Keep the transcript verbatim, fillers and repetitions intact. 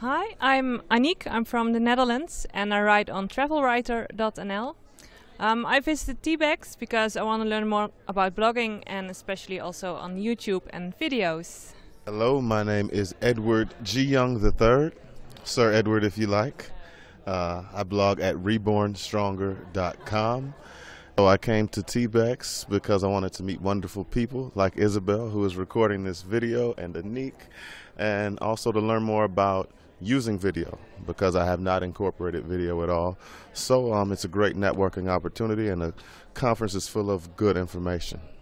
Hi, I'm Aniek. I'm from the Netherlands and I write on travel writer dot n l. Um, I visited T B E X because I want to learn more about blogging and especially also on YouTube and videos. Hello, my name is Edward G. Young the third, Sir Edward if you like. Uh, I blog at reborn stronger dot com. So I came to T B E X because I wanted to meet wonderful people like Isabel, who is recording this video, and Aniek, and also to learn more about using video because I have not incorporated video at all. So um, it's a great networking opportunity, and the conference is full of good information.